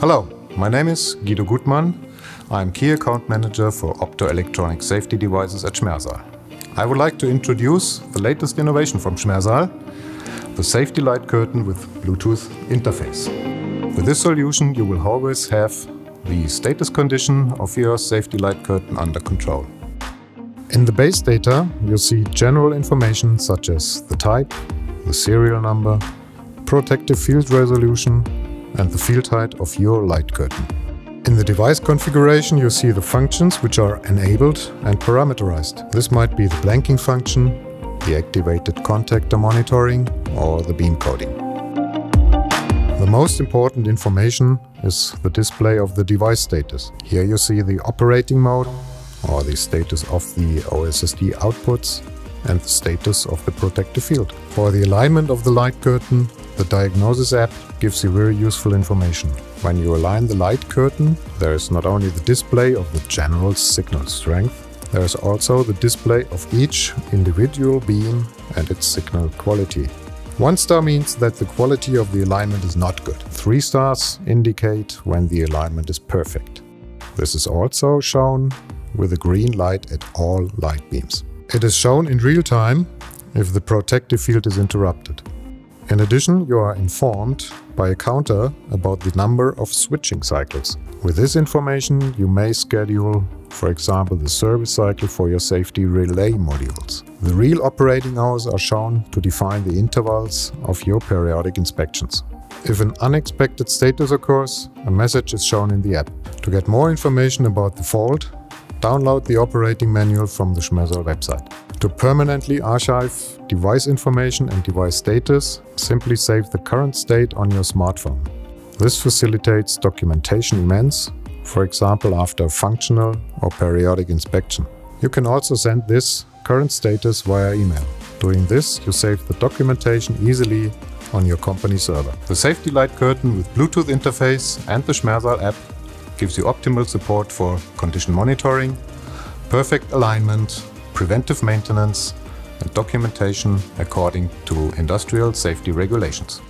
Hello, my name is Guido Gutmann. I'm Key Account Manager for Opto-Electronic Safety Devices at Schmersal. I would like to introduce the latest innovation from Schmersal, the safety light curtain with Bluetooth interface. With this solution, you will always have the status condition of your safety light curtain under control. In the base data, you'll see general information such as the type, the serial number, protective field resolution, and the field height of your light curtain. In the device configuration, you see the functions which are enabled and parameterized. This might be the blanking function, the activated contactor monitoring, or the beam coding. The most important information is the display of the device status. Here you see the operating mode, or the status of the OSSD outputs, and the status of the protective field. For the alignment of the light curtain, the Diagnosis app gives you very useful information. When you align the light curtain, there is not only the display of the general signal strength, there is also the display of each individual beam and its signal quality. 1 star means that the quality of the alignment is not good. 3 stars indicate when the alignment is perfect. This is also shown with a green light at all light beams. It is shown in real time if the protective field is interrupted. In addition, you are informed by a counter about the number of switching cycles. With this information, you may schedule, for example, the service cycle for your safety relay modules. The real operating hours are shown to define the intervals of your periodic inspections. If an unexpected status occurs, a message is shown in the app. To get more information about the fault, download the operating manual from the Schmersal website. To permanently archive device information and device status, simply save the current state on your smartphone. This facilitates documentation events, for example after a functional or periodic inspection. You can also send this current status via email. Doing this, you save the documentation easily on your company server. The safety light curtain with Bluetooth interface and the Schmersal app gives you optimal support for condition monitoring, perfect alignment, preventive maintenance, and documentation according to industrial safety regulations.